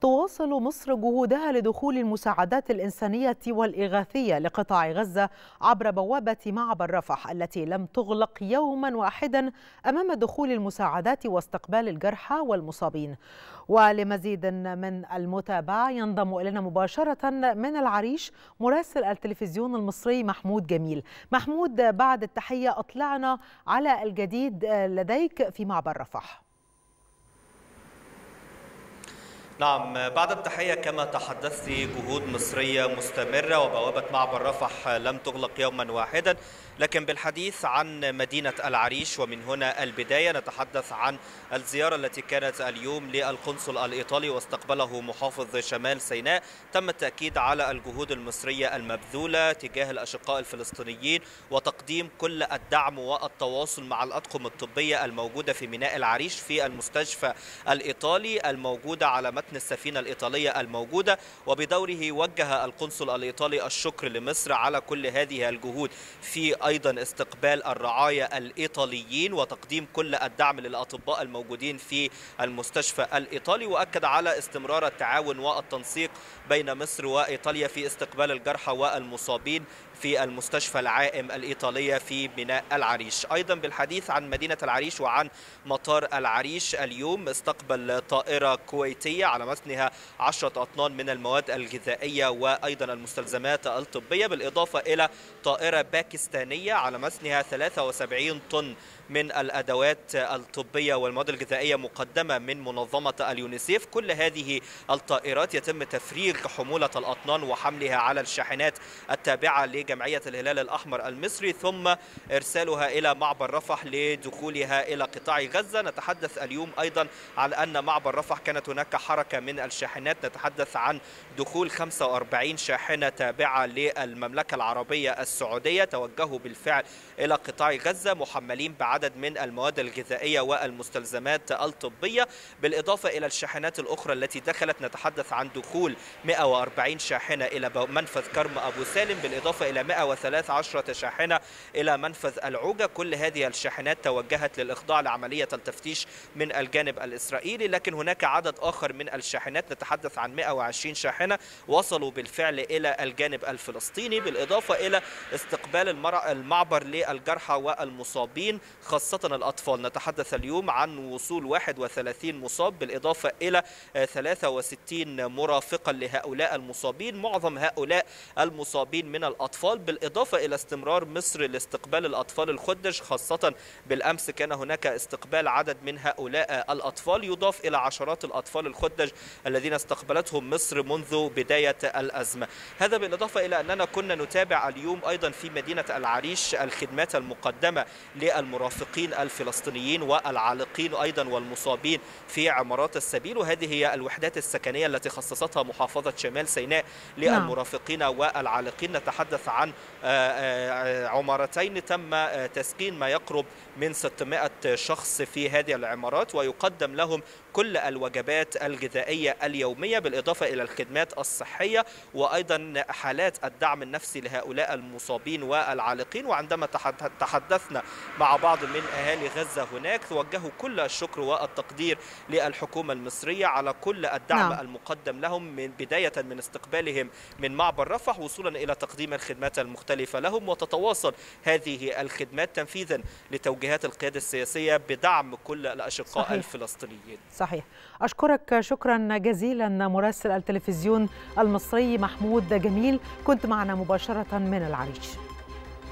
تواصل مصر جهودها لدخول المساعدات الإنسانية والإغاثية لقطاع غزة عبر بوابة معبر رفح التي لم تغلق يوما واحدا أمام دخول المساعدات واستقبال الجرحى والمصابين. ولمزيد من المتابعة ينضم إلينا مباشرة من العريش مراسل التلفزيون المصري محمود جميل. محمود، بعد التحية أطلعنا على الجديد لديك في معبر رفح. نعم، بعد التحية كما تحدثت، جهود مصرية مستمرة وبوابة معبر رفح لم تغلق يوما واحدا. لكن بالحديث عن مدينة العريش، ومن هنا البداية نتحدث عن الزيارة التي كانت اليوم للقنصل الإيطالي واستقبله محافظ شمال سيناء. تم التأكيد على الجهود المصرية المبذولة تجاه الأشقاء الفلسطينيين وتقديم كل الدعم والتواصل مع الأطقم الطبية الموجودة في ميناء العريش في المستشفى الإيطالي الموجودة على متن السفينة الإيطالية الموجودة. وبدوره وجه القنصل الإيطالي الشكر لمصر على كل هذه الجهود، في أيضا استقبال الرعايا الإيطاليين وتقديم كل الدعم للأطباء الموجودين في المستشفى الإيطالي. وأكد على استمرار التعاون والتنسيق بين مصر وإيطاليا في استقبال الجرحى والمصابين في المستشفى العائم الإيطالية في ميناء العريش. أيضا بالحديث عن مدينة العريش وعن مطار العريش، اليوم استقبل طائرة كويتية على متنها 10 أطنان من المواد الغذائية وأيضا المستلزمات الطبية، بالإضافة إلى طائرة باكستانية على متنها 73 طن من الأدوات الطبية والمواد الغذائية مقدمة من منظمة اليونيسيف. كل هذه الطائرات يتم تفريغ حمولة الأطنان وحملها على الشاحنات التابعة جمعية الهلال الأحمر المصري ثم إرسالها إلى معبر رفح لدخولها إلى قطاع غزة. نتحدث اليوم أيضا عن أن معبر رفح كانت هناك حركة من الشاحنات، نتحدث عن دخول 45 شاحنة تابعة للمملكة العربية السعودية توجهوا بالفعل إلى قطاع غزة محملين بعدد من المواد الغذائية والمستلزمات الطبية، بالإضافة إلى الشاحنات الأخرى التي دخلت. نتحدث عن دخول 140 شاحنة إلى منفذ كرم أبو سالم، بالإضافة إلى 113 شاحنة إلى منفذ العوجة. كل هذه الشاحنات توجهت للإخضاع لعملية التفتيش من الجانب الإسرائيلي. لكن هناك عدد آخر من الشاحنات، نتحدث عن 120 شاحنة وصلوا بالفعل إلى الجانب الفلسطيني، بالإضافة إلى استقبال المعبر للجرحى والمصابين خاصة الأطفال. نتحدث اليوم عن وصول 31 مصاب بالإضافة إلى 63 مرافقا لهؤلاء المصابين، معظم هؤلاء المصابين من الأطفال، بالإضافة إلى استمرار مصر لاستقبال الأطفال الخدج. خاصة بالأمس كان هناك استقبال عدد من هؤلاء الأطفال، يضاف إلى عشرات الأطفال الخدج الذين استقبلتهم مصر منذ بداية الأزمة. هذا بالإضافة إلى أننا كنا نتابع اليوم أيضا في مدينة العريش الخدمات المقدمة للمرافقين الفلسطينيين والعالقين أيضا والمصابين في عمارات السبيل، وهذه هي الوحدات السكنية التي خصصتها محافظة شمال سيناء للمرافقين والعالقين. نتحدث عن عمارتين تم تسكين ما يقرب من 600 شخص في هذه العمارات، ويقدم لهم كل الوجبات الغذائية اليومية بالإضافة إلى الخدمات الصحية وأيضا حالات الدعم النفسي لهؤلاء المصابين والعالقين. وعندما تحدثنا مع بعض من أهالي غزة هناك، توجهوا كل الشكر والتقدير للحكومة المصرية على كل الدعم المقدم لهم، من بداية من استقبالهم من معبر رفح وصولا إلى تقديم الخدمات المختلفة لهم. وتتواصل هذه الخدمات تنفيذا لتوجيهات القيادة السياسية بدعم كل الأشقاء الفلسطينيين. صحيح، أشكرك شكرا جزيلا مراسل التلفزيون المصري محمود جميل، كنت معنا مباشرة من العريش.